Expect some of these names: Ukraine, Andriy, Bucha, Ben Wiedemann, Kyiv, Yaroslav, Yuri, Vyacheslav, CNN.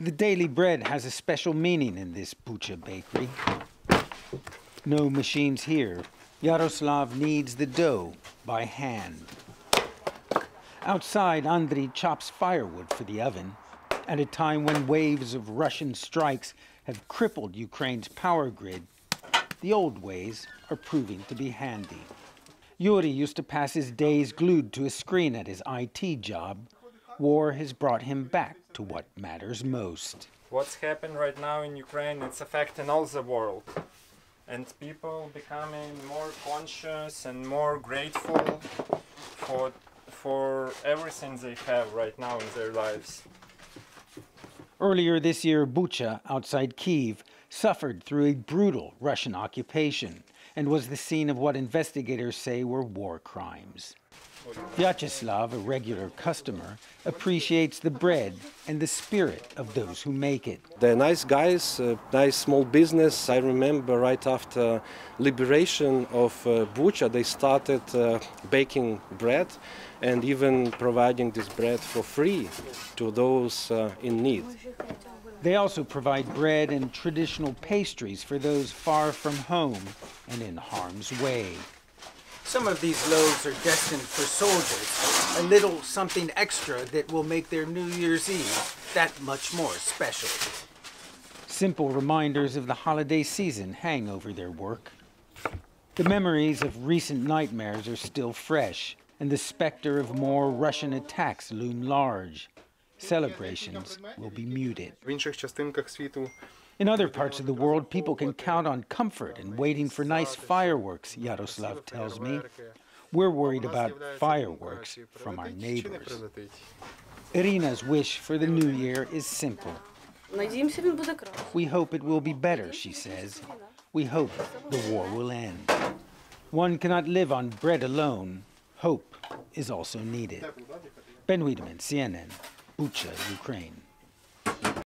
The daily bread has a special meaning in this Bucha bakery. No machines here. Yaroslav kneads the dough by hand. Outside, Andriy chops firewood for the oven at a time when waves of Russian strikes have crippled Ukraine's power grid. The old ways are proving to be handy. Yuri used to pass his days glued to a screen at his IT job. War has brought him back to what matters most. What's happened right now in Ukraine, it's affecting all the world. And people becoming more conscious and more grateful for everything they have right now in their lives. Earlier this year, Bucha, outside Kyiv, suffered through a brutal Russian occupation and was the scene of what investigators say were war crimes. Vyacheslav, a regular customer, appreciates the bread and the spirit of those who make it. They're nice guys, nice small business. I remember right after liberation of Bucha, they started baking bread and even providing this bread for free to those in need. They also provide bread and traditional pastries for those far from home and in harm's way. Some of these loaves are destined for soldiers, a little something extra that will make their New Year's Eve that much more special. Simple reminders of the holiday season hang over their work. The memories of recent nightmares are still fresh, and the specter of more Russian attacks loom large. Celebrations will be muted. In other parts of the world, people can count on comfort and waiting for nice fireworks, Yaroslav tells me. We're worried about fireworks from our neighbors. Irina's wish for the new year is simple. We hope it will be better, she says. We hope the war will end. One cannot live on bread alone. Hope is also needed. Ben Wiedemann, CNN, Bucha, Ukraine.